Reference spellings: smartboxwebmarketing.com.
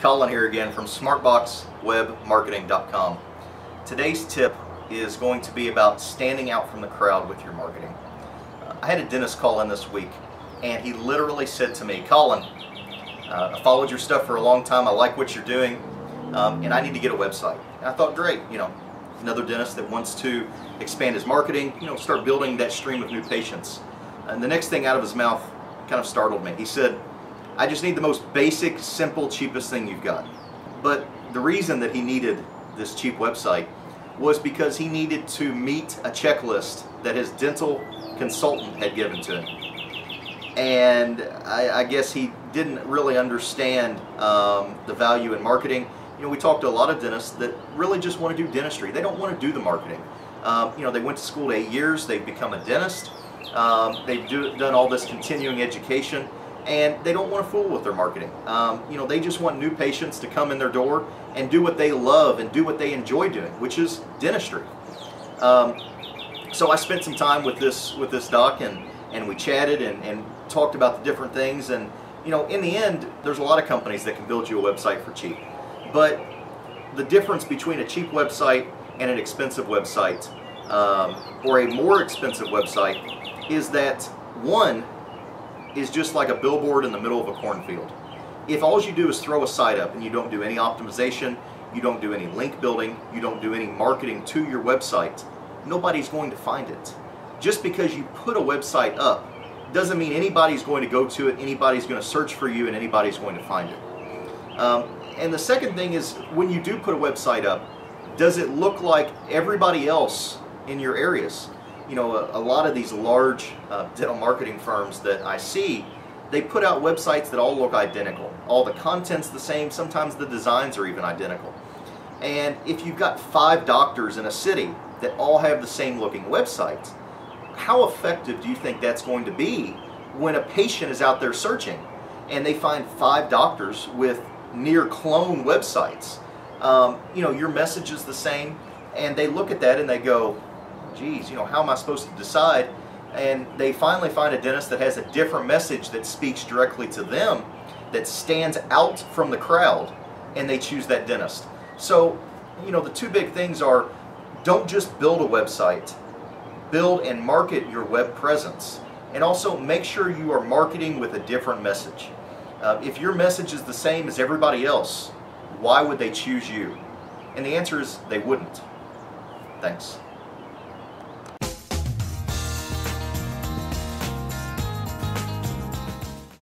Colin here again from smartboxwebmarketing.com. Today's tip is going to be about standing out from the crowd with your marketing. I had a dentist call in this week, and he literally said to me, Colin, I followed your stuff for a long time, I like what you're doing, and I need to get a website. And I thought, great, you know, another dentist that wants to expand his marketing, you know, start building that stream of new patients. And the next thing out of his mouth kind of startled me. He said, I just need the most basic, simple, cheapest thing you've got. But the reason that he needed this cheap website was because he needed to meet a checklist that his dental consultant had given to him. And I guess he didn't really understand the value in marketing. You know, we talked to a lot of dentists that really just want to do dentistry. They don't want to do the marketing. You know, they went to school 8 years, they've become a dentist, they've done all this continuing education, and they don't want to fool with their marketing. You know, they just want new patients to come in their door and do what they love and do what they enjoy doing, which is dentistry. So I spent some time with this doc, and we chatted and talked about the different things. And you know, in the end, there's a lot of companies that can build you a website for cheap. But the difference between a cheap website and an expensive website, or a more expensive website, is that one is just like a billboard in the middle of a cornfield. If all you do is throw a site up and you don't do any optimization, you don't do any link building, you don't do any marketing to your website, nobody's going to find it. Just because you put a website up doesn't mean anybody's going to go to it, anybody's going to search for you, and anybody's going to find it. And the second thing is, when you do put a website up, does it look like everybody else in your areas? You know, a lot of these large dental marketing firms that I see, they put out websites that all look identical. All the content's the same, sometimes the designs are even identical. And if you've got 5 doctors in a city that all have the same looking websites, how effective do you think that's going to be when a patient is out there searching and they find 5 doctors with near clone websites? You know, your message is the same, and they look at that and they go, geez, you know, how am I supposed to decide? And they finally find a dentist that has a different message that speaks directly to them, that stands out from the crowd, and they choose that dentist. So, you know, the two big things are, don't just build a website, build and market your web presence, and also make sure you are marketing with a different message. If your message is the same as everybody else, why would they choose you? And the answer is they wouldn't. Thanks.